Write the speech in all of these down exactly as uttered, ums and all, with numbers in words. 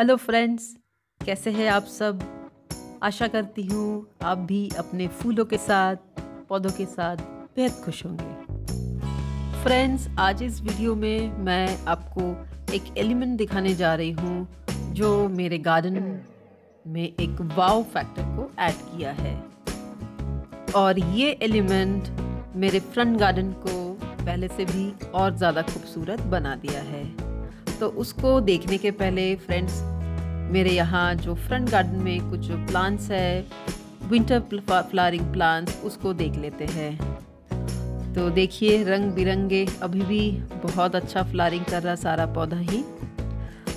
Hello friends, कैसे हैं आप सब। आशा करती हूँ आप भी अपने फूलों के साथ, पौधों के साथ बेहद खुश होंगे। फ्रेंड्स, आज इस वीडियो में मैं आपको एक एलिमेंट दिखाने जा रही हूँ जो मेरे गार्डन में एक वाव फैक्टर को ऐड किया है, और ये एलिमेंट मेरे फ्रंट गार्डन को पहले से भी और ज़्यादा खूबसूरत बना दिया है। तो उसको देखने के पहले फ्रेंड्स, मेरे यहाँ जो फ्रंट गार्डन में कुछ प्लांट्स है, विंटर फ्लावरिंग प्लांट्स, उसको देख लेते हैं। तो देखिए रंग बिरंगे, अभी भी बहुत अच्छा फ्लावरिंग कर रहा सारा पौधा ही।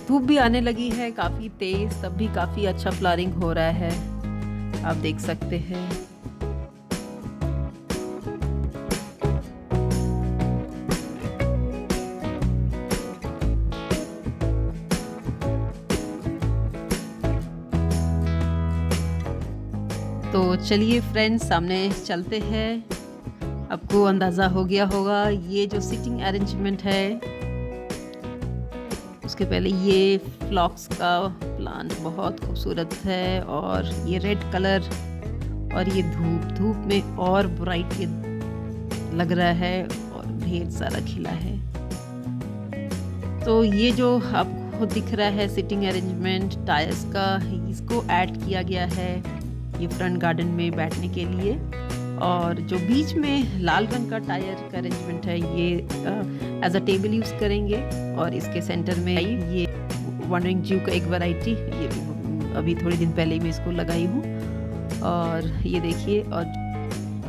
धूप भी आने लगी है काफ़ी तेज़, तब भी काफ़ी अच्छा फ्लावरिंग हो रहा है, आप देख सकते हैं। तो चलिए फ्रेंड्स, सामने चलते हैं। आपको अंदाज़ा हो गया होगा ये जो सिटिंग अरेंजमेंट है। उसके पहले ये फ्लॉक्स का प्लांट बहुत खूबसूरत है, और ये रेड कलर, और ये धूप धूप में और ब्राइट ये लग रहा है, और ढेर सारा खिला है। तो ये जो आपको दिख रहा है सिटिंग अरेंजमेंट टायर्स का, इसको ऐड किया गया है ये फ्रंट गार्डन में बैठने के लिए। और जो बीच में लाल रंग का टायर का अरेंजमेंट है, ये एज अ टेबल यूज़ करेंगे, और इसके सेंटर में ये वंडरिंग जीव का एक वैरायटी, ये अभी थोड़े दिन पहले ही मैं इसको लगाई हूँ। और ये देखिए, और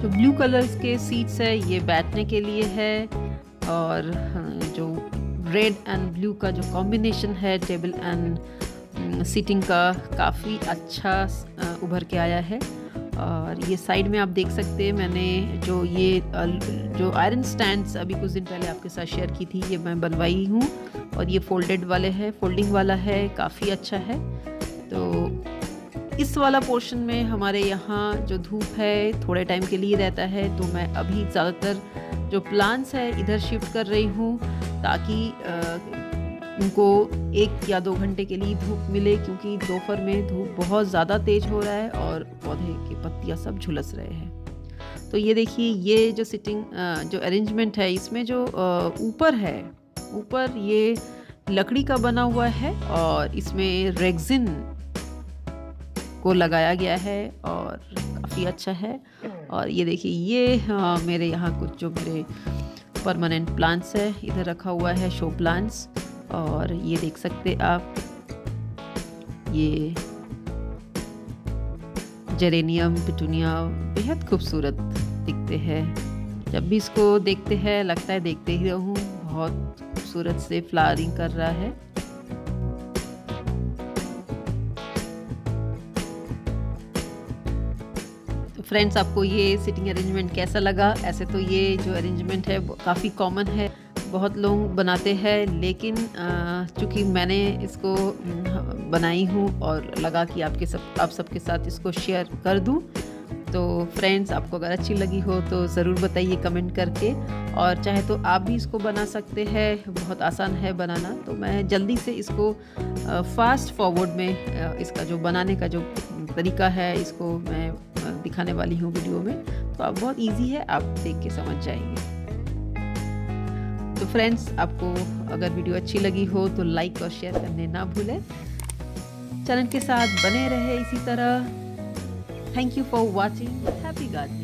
जो ब्लू कलर्स के सीट्स है ये बैठने के लिए है, और जो रेड एंड ब्लू का जो कॉम्बिनेशन है टेबल एंड सीटिंग का, काफ़ी अच्छा उभर के आया है। और ये साइड में आप देख सकते हैं, मैंने जो ये जो आयरन स्टैंड्स अभी कुछ दिन पहले आपके साथ शेयर की थी, ये मैं बनवाई हूँ, और ये फोल्डेड वाले हैं, फोल्डिंग वाला है, काफ़ी अच्छा है। तो इस वाला पोर्शन में हमारे यहाँ जो धूप है थोड़े टाइम के लिए रहता है, तो मैं अभी ज़्यादातर जो प्लांट्स है इधर शिफ्ट कर रही हूँ, ताकि आ, उनको एक या दो घंटे के लिए धूप मिले, क्योंकि दोपहर में धूप बहुत ज़्यादा तेज़ हो रहा है और पौधे की पत्तियाँ सब झुलस रहे हैं। तो ये देखिए, ये जो सिटिंग जो अरेंजमेंट है, इसमें जो ऊपर है, ऊपर ये लकड़ी का बना हुआ है, और इसमें रेक्सिन को लगाया गया है, और काफ़ी अच्छा है। और ये देखिए, ये हाँ, मेरे यहाँ कुछ जो मेरे परमानेंट प्लांट्स है इधर रखा हुआ है, शो प्लांट्स, और ये देख सकते आप, ये जेरेनियम, पिटूनिया, बेहद खूबसूरत दिखते हैं। जब भी इसको देखते हैं लगता है देखते ही रहूं, बहुत खूबसूरत से फ्लावरिंग कर रहा है। तो फ्रेंड्स, आपको ये सिटिंग अरेंजमेंट कैसा लगा। ऐसे तो ये जो अरेंजमेंट है काफ़ी कॉमन है, बहुत लोग बनाते हैं, लेकिन चूँकि मैंने इसको बनाई हूँ और लगा कि आपके सब आप सबके साथ इसको शेयर कर दूँ। तो फ्रेंड्स, आपको अगर अच्छी लगी हो तो ज़रूर बताइए कमेंट करके, और चाहे तो आप भी इसको बना सकते हैं, बहुत आसान है बनाना। तो मैं जल्दी से इसको फास्ट फॉरवर्ड में इसका जो बनाने का जो तरीका है इसको मैं दिखाने वाली हूँ वीडियो में, तो आप बहुत ईजी है, आप देख के समझ जाएंगे। तो फ्रेंड्स, आपको अगर वीडियो अच्छी लगी हो तो लाइक और शेयर करने ना भूलें। चैनल के साथ बने रहे इसी तरह। Thank you for watching. Happy gardening.